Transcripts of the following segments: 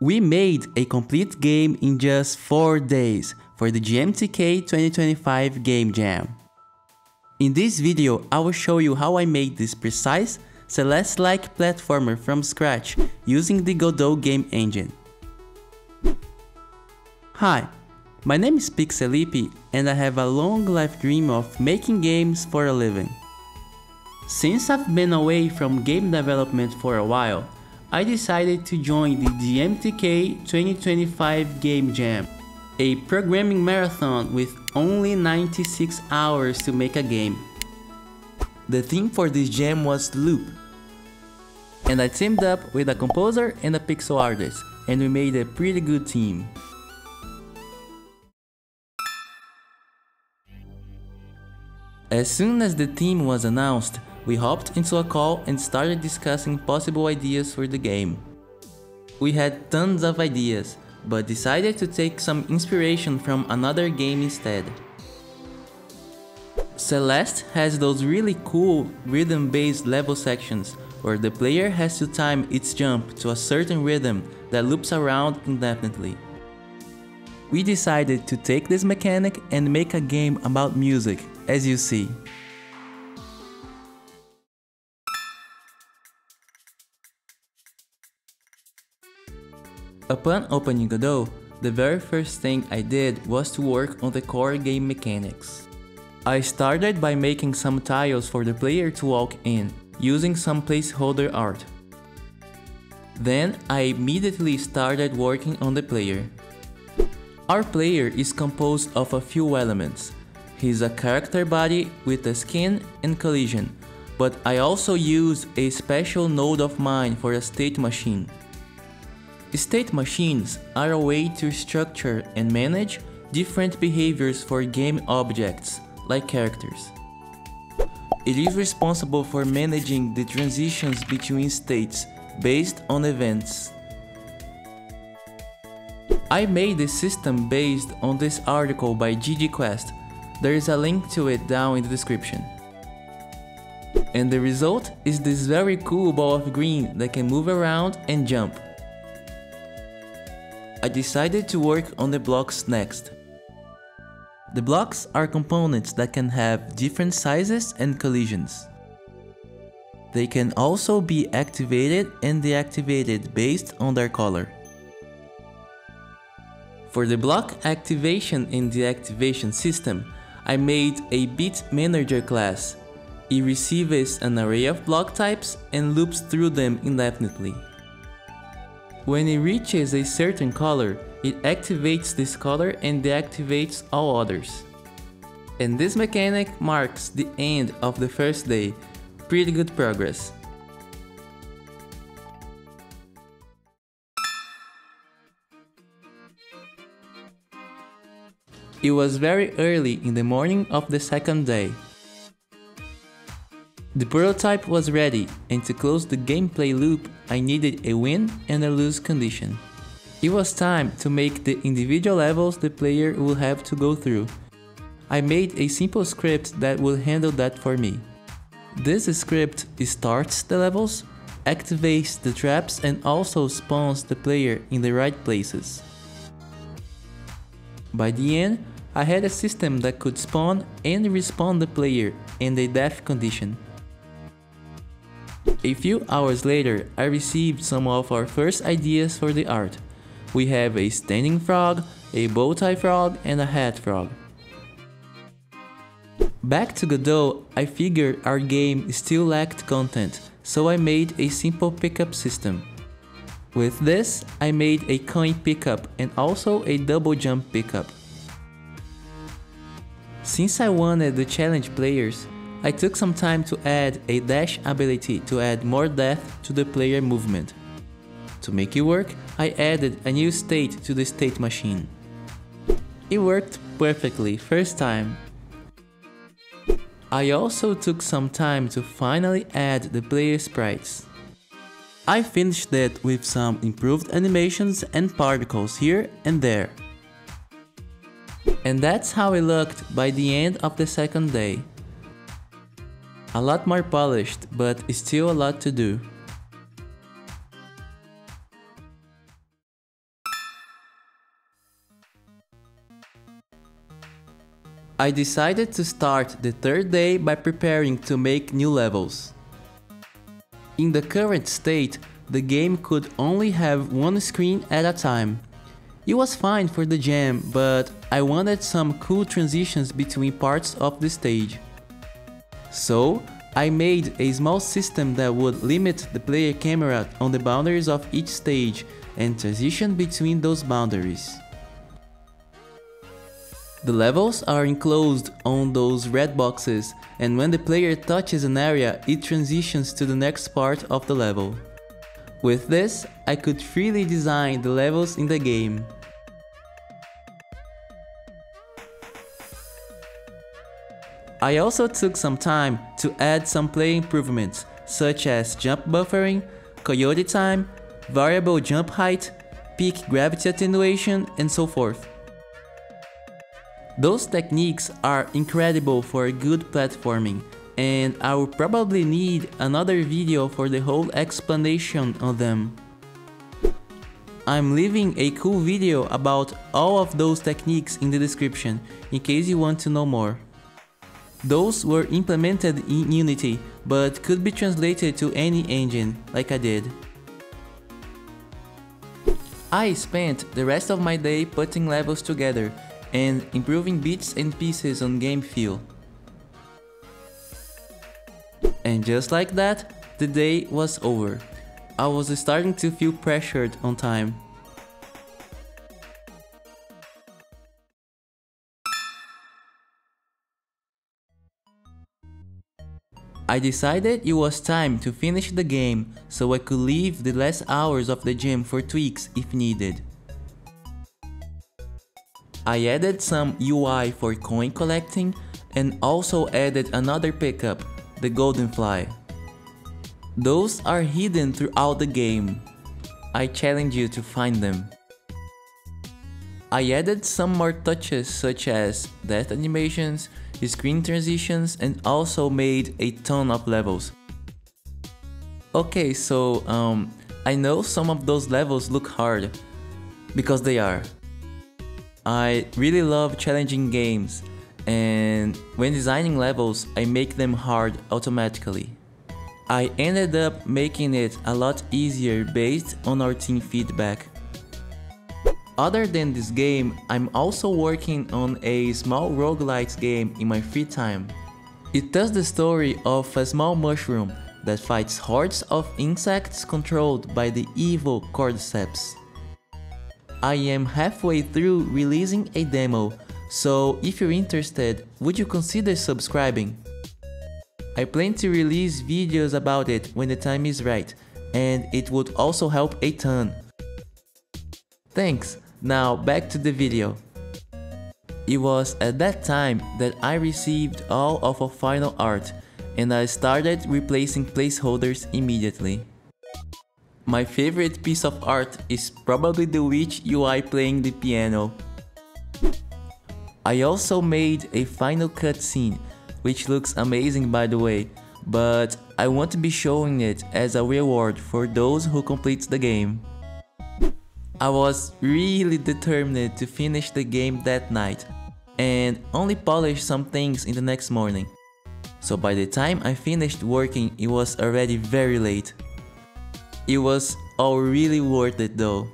We made a complete game in just 4 days for the GMTK 2025 Game Jam. In this video, I will show you how I made this precise, Celeste-like platformer from scratch using the Godot game engine. Hi, my name is Pixelipe and I have a long life dream of making games for a living. Since I've been away from game development for a while, I decided to join the GMTK 2025 Game Jam, a programming marathon with only 96 hours to make a game. The theme for this jam was loop, and I teamed up with a composer and a pixel artist, and we made a pretty good team. As soon as the team was announced, we hopped into a call and started discussing possible ideas for the game. We had tons of ideas, but decided to take some inspiration from another game instead. Celeste has those really cool rhythm-based level sections, where the player has to time its jump to a certain rhythm that loops around indefinitely. We decided to take this mechanic and make a game about music, as you see. Upon opening Godot, the very first thing I did was to work on the core game mechanics. I started by making some tiles for the player to walk in, using some placeholder art. Then I immediately started working on the player. Our player is composed of a few elements. He's a character body with a skin and collision, but I also used a special node of mine for a state machine. State machines are a way to structure and manage different behaviors for game objects, like characters. It is responsible for managing the transitions between states based on events. I made the system based on this article by GDQuest. There is a link to it down in the description. And the result is this very cool ball of green that can move around and jump. I decided to work on the blocks next. The blocks are components that can have different sizes and collisions. They can also be activated and deactivated based on their color. For the block activation and deactivation system, I made a bit manager class. It receives an array of block types and loops through them indefinitely. When it reaches a certain color, it activates this color and deactivates all others. And this mechanic marks the end of the first day. Pretty good progress. It was very early in the morning of the second day. The prototype was ready, and to close the gameplay loop, I needed a win and a lose condition. It was time to make the individual levels the player will have to go through. I made a simple script that will handle that for me. This script starts the levels, activates the traps and also spawns the player in the right places. By the end, I had a system that could spawn and respawn the player in a death condition. A few hours later, I received some of our first ideas for the art. We have a standing frog, a bow-tie frog and a hat frog. Back to Godot, I figured our game still lacked content, so I made a simple pickup system. With this, I made a coin pickup and also a double jump pickup. Since I wanted to challenge players, I took some time to add a dash ability to add more depth to the player movement. To make it work, I added a new state to the state machine. It worked perfectly first time. I also took some time to finally add the player sprites. I finished that with some improved animations and particles here and there. And that's how it looked by the end of the second day. A lot more polished, but still a lot to do. I decided to start the third day by preparing to make new levels. In the current state, the game could only have one screen at a time. It was fine for the jam, but I wanted some cool transitions between parts of the stage. So, I made a small system that would limit the player camera on the boundaries of each stage and transition between those boundaries. The levels are enclosed on those red boxes, and when the player touches an area, it transitions to the next part of the level. With this, I could freely design the levels in the game. I also took some time to add some play improvements, such as jump buffering, coyote time, variable jump height, peak gravity attenuation, and so forth. Those techniques are incredible for good platforming, and I will probably need another video for the whole explanation on them. I'm leaving a cool video about all of those techniques in the description, in case you want to know more. Those were implemented in Unity, but could be translated to any engine, like I did. I spent the rest of my day putting levels together and improving bits and pieces on game feel. And just like that, the day was over. I was starting to feel pressured on time. I decided it was time to finish the game, so I could leave the last hours of the gym for tweaks if needed. I added some UI for coin collecting and also added another pickup, the golden fly. Those are hidden throughout the game. I challenge you to find them. I added some more touches such as death animations, screen transitions, and also made a ton of levels. Okay, so I know some of those levels look hard, because they are. I really love challenging games, and when designing levels, I make them hard automatically. I ended up making it a lot easier based on our team feedback. Other than this game, I'm also working on a small roguelite game in my free time. It tells the story of a small mushroom that fights hordes of insects controlled by the evil Cordyceps. I am halfway through releasing a demo, so if you're interested, would you consider subscribing? I plan to release videos about it when the time is right, and it would also help a ton. Thanks! Now back to the video. It was at that time that I received all of our final art, and I started replacing placeholders immediately. My favorite piece of art is probably the witch UI playing the piano. I also made a final cutscene, which looks amazing by the way, but I want to be showing it as a reward for those who complete the game. I was really determined to finish the game that night, and only polish some things in the next morning. So by the time I finished working, it was already very late. It was all really worth it though.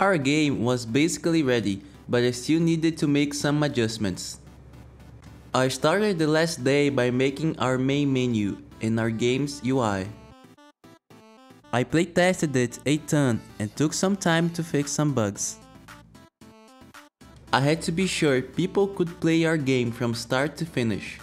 Our game was basically ready, but I still needed to make some adjustments. I started the last day by making our main menu and our game's UI. I playtested it a ton and took some time to fix some bugs. I had to be sure people could play our game from start to finish.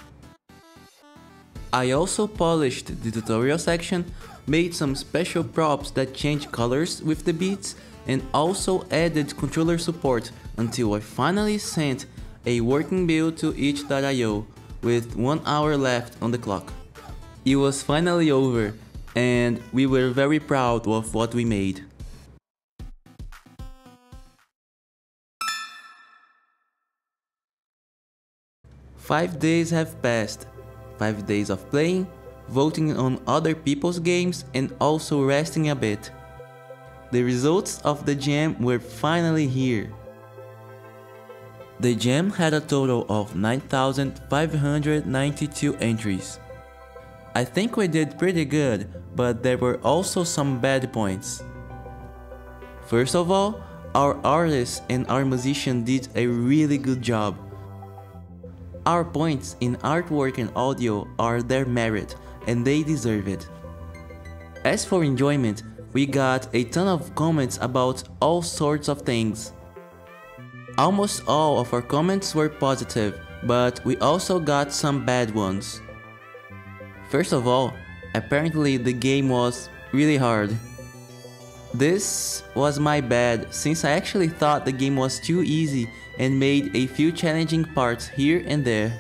I also polished the tutorial section, made some special props that change colors with the beats, and also added controller support until I finally sent a working build to itch.io with 1 hour left on the clock. It was finally over, and we were very proud of what we made. Five days have passed, 5 days of playing, voting on other people's games and also resting a bit. The results of the jam were finally here. The jam had a total of 9,592 entries. I think we did pretty good, but there were also some bad points. First of all, our artists and our musician did a really good job. Our points in artwork and audio are their merit, and they deserve it. As for enjoyment, we got a ton of comments about all sorts of things. Almost all of our comments were positive, but we also got some bad ones. First of all, apparently the game was really hard. This was my bad, since I actually thought the game was too easy and made a few challenging parts here and there.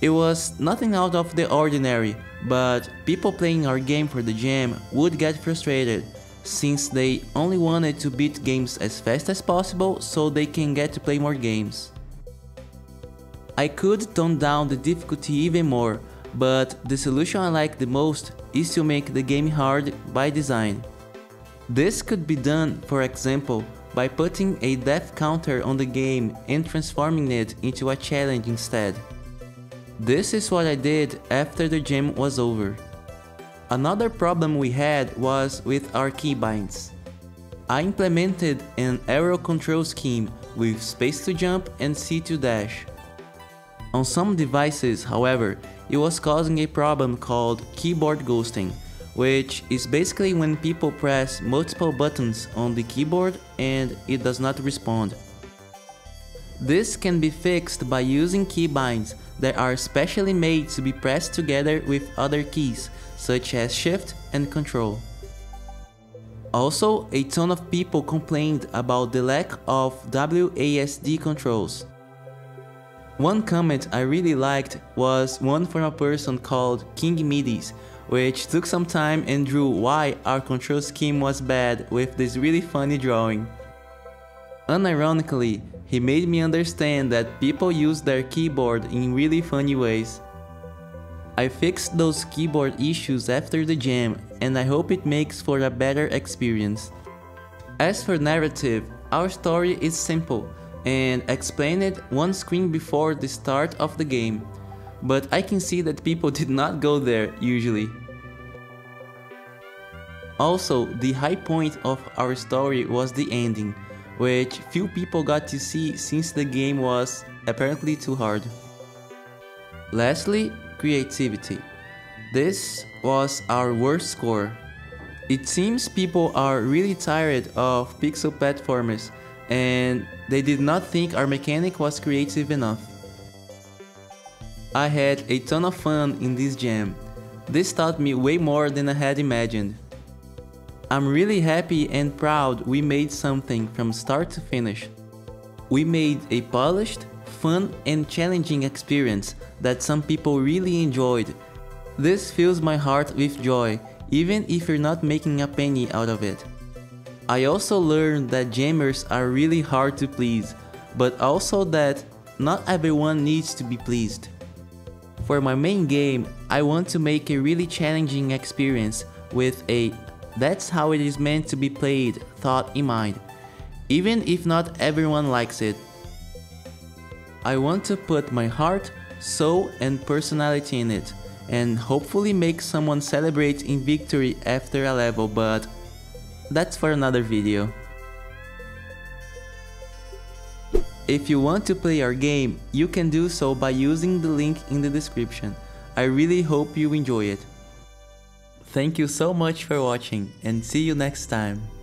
It was nothing out of the ordinary, but people playing our game for the jam would get frustrated, since they only wanted to beat games as fast as possible so they can get to play more games. I could tone down the difficulty even more, but the solution I like the most is to make the game hard by design. This could be done, for example, by putting a death counter on the game and transforming it into a challenge instead. This is what I did after the jam was over. Another problem we had was with our keybinds. I implemented an arrow control scheme with space to jump and C to dash. On some devices, however, it was causing a problem called keyboard ghosting, which is basically when people press multiple buttons on the keyboard and it does not respond. This can be fixed by using keybinds that are specially made to be pressed together with other keys, such as Shift and Control. Also, a ton of people complained about the lack of WASD controls. One comment I really liked was one from a person called King Midis, which took some time and drew why our control scheme was bad with this really funny drawing. Unironically, he made me understand that people use their keyboard in really funny ways. I fixed those keyboard issues after the jam, and I hope it makes for a better experience. As for narrative, our story is simple, and explained it one screen before the start of the game, but I can see that people did not go there, usually. Also, the high point of our story was the ending, which few people got to see since the game was apparently too hard. Lastly, creativity. This was our worst score. It seems people are really tired of pixel platformers and they did not think our mechanic was creative enough. I had a ton of fun in this jam. This taught me way more than I had imagined. I'm really happy and proud we made something from start to finish. We made a polished, fun and challenging experience that some people really enjoyed. This fills my heart with joy, even if you're not making a penny out of it. I also learned that jammers are really hard to please, but also that not everyone needs to be pleased. For my main game, I want to make a really challenging experience with a "that's how it is meant to be played" thought in mind, even if not everyone likes it. I want to put my heart, soul and personality in it, and hopefully make someone celebrate in victory after a level, but that's for another video. If you want to play our game, you can do so by using the link in the description. I really hope you enjoy it. Thank you so much for watching and see you next time.